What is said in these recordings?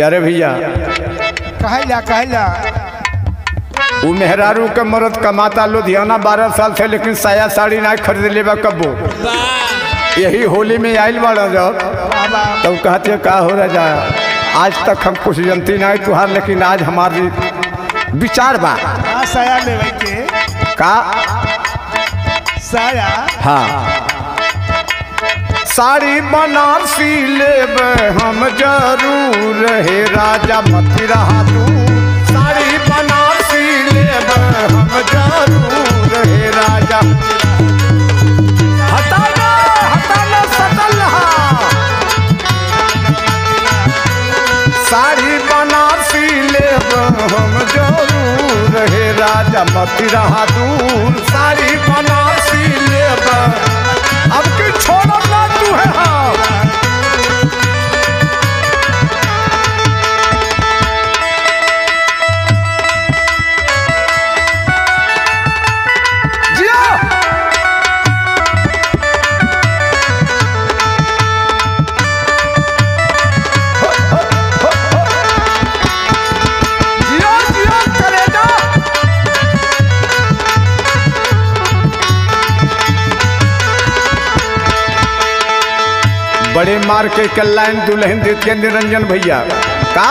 प्यारे भैया कहला वो मेहरारू के मरद कमाता लुधियाना 12 साल से, लेकिन साया साड़ी ना खरीद ले कब्बो। यही होली में आयल बाड़ा जब तब कहते का हो रहा आज तक हम कुछ जनती ना तुहार, लेकिन आज हमारी विचार बा साया लेवे के का साया। हाँ साड़ी बनारसी लेवे हम जरूर है राजा मत रहा तू, साड़ी बनारसी लेवे हम जरूर है राजा। साड़ी बनारसी लेवे हम जरूर है राजा मत रहा दूर, साड़ी बनारसी लेवे अब की छोड़ो ना तू है। हाँ बड़े मार के कल्याण दुल्हन देते निरंजन भैया का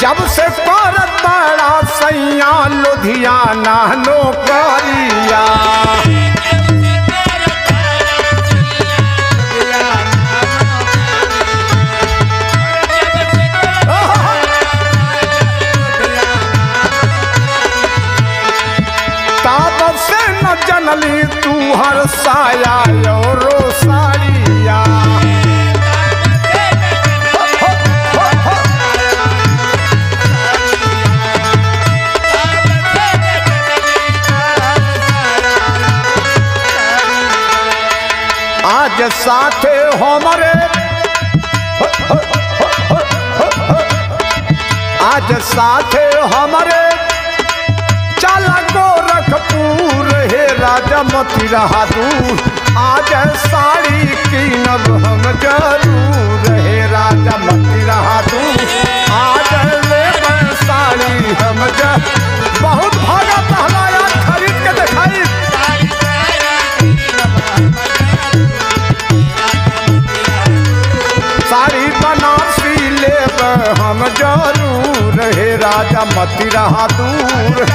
जब से करत बड़ा सैया लुधियाना नौकरिया, तब से न जनली तू हर साया रो साड़िया। आज साथे हमारे आज साथे हमारे चला गोरखपुर हे राजा मत रहा दूर, आज साड़ी कीनब हम जरूर हे राजा मत रहा दूर, आज लेबे साड़ी हम जरूर। बहुत भागा पहला यार खरीद के दिखाई साड़ी बनारसी लेवे हम जरूर है राजा मत रहा दूर।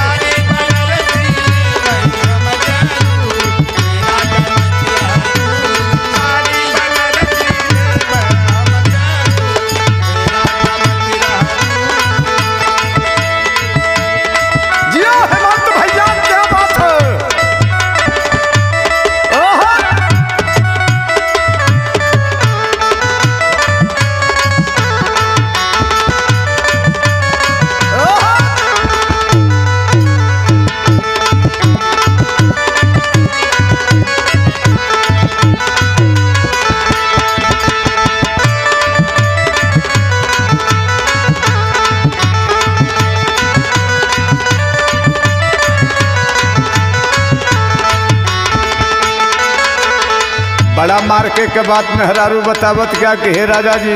बड़ा मार्के के बात मेहरारू बतावत क्या कि हे राजा जी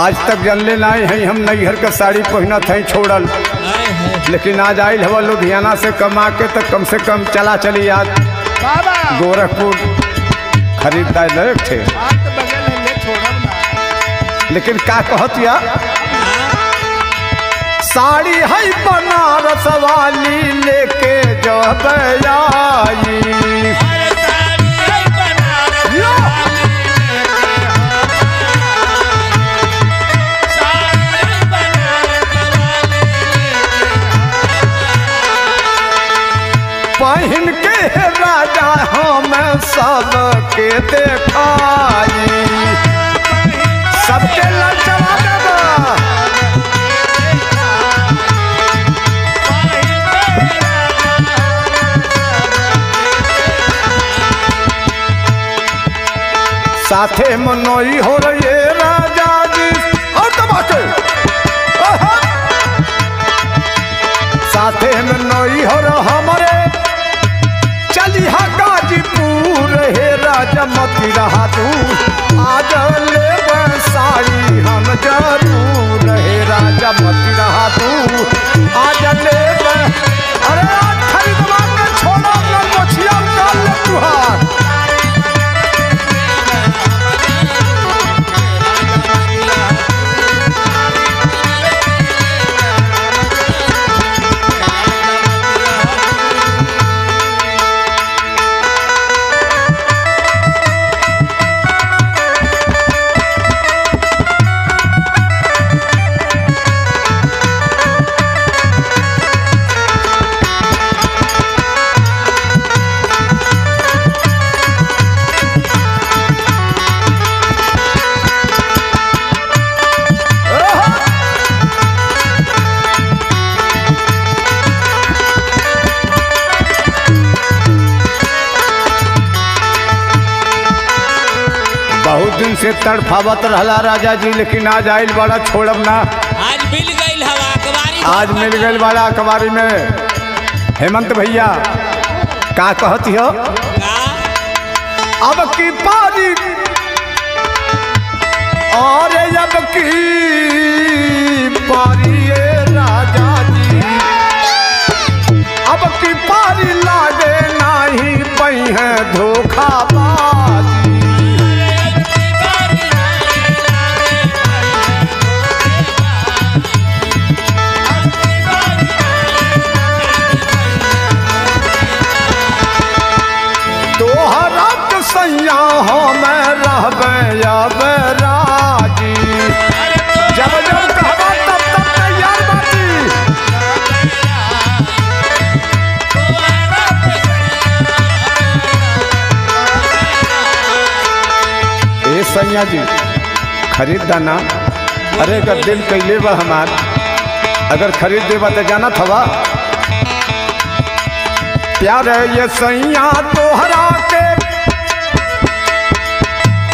आज तक जनले नहीं है हम नैहर के साड़ी पहनत है छोड़ल, लेकिन आज आयल हवा लुधियाना से कमा के तो कम से कम चला चली आज गोरखपुर खरीदार लायक थे। लेकिन का कहत या साड़ी है बनारस वाली लेके जब आई पहन के राजा हम सबके देखाई सबके लचवा देबा। साथे मनोई हो रही राजा जी और तबाके साथे मनोई हो रहा हमारे चली हा गाजीपुर हे राजा मत रहा दूर, आज लेबे साड़ी हम जा से तड़फावत रहला राजा जी, लेकिन आज आइल बड़ा छोड़ब ना। आज मिल गई हवा अखबारी, आज मिल गई बड़ा अखबारी में। हेमंत भैया का कहती हो? अब की पारी और अब की पारी राजा जी, अब की पारी लागे नहीं पई है धोखाबाजी। सैया हो मैं रहबे अब राजी, जब जब कहबा तब तब तैयार बाजी। ए सैया जी खरीद दाना, अरे अगर दिल कैले बा हमार, अगर खरीद देवा तो जाना थवा प्यार है ये सैया तोहरा के।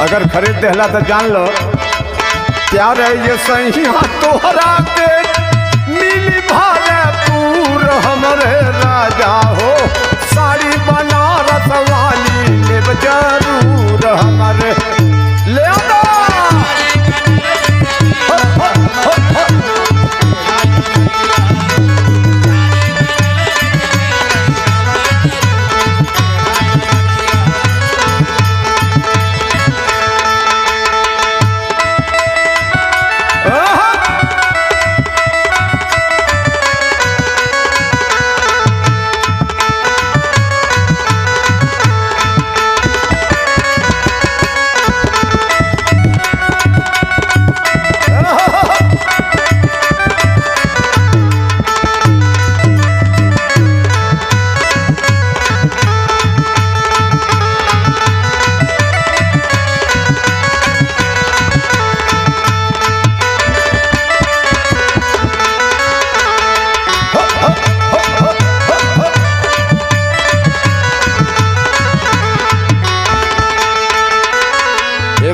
अगर खरीद देहला तो जान लो प्यार है ये सैया तोहरा के, मिली भारे पूर हमरे राजा हो, साड़ी बनारस वाली लेब जरूर हमरे। ले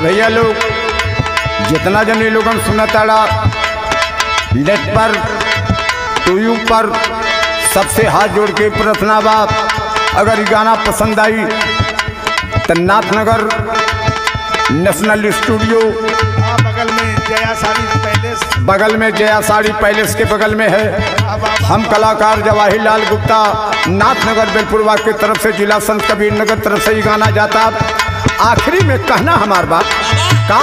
भैया लोग जितना जन लोगन सुनताड़ा नेट पर यूट्यूब पर, सबसे हाथ जोड़ के प्रार्थना बाप, अगर ये गाना पसंद आई तो नाथनगर नेशनल स्टूडियो बगल में जया साड़ी पैलेस, बगल में जया साड़ी पैलेस के बगल में है। हम कलाकार जवाहर लाल गुप्ता नाथनगर बेलपुरवा की तरफ से, जिला संत कबीर नगर तरफ से ये गाना जाता। आखिरी में कहना हमार बात का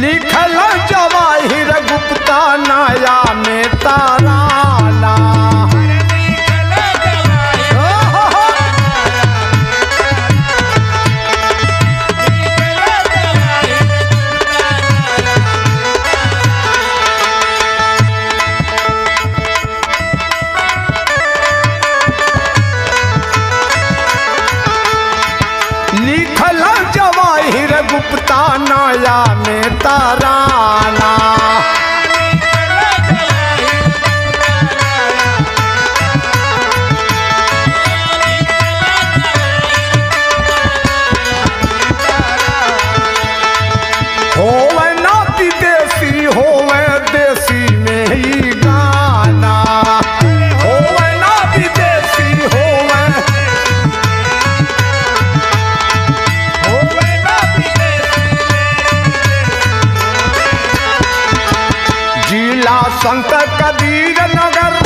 लिखल जवाहिर गुप्ता नया में तारा ना, गुप्ता नया में तराना। होवे ना विदेशी होवे देसी में ही गाना, होवे ना विदेशी होवे संत कबीर नगर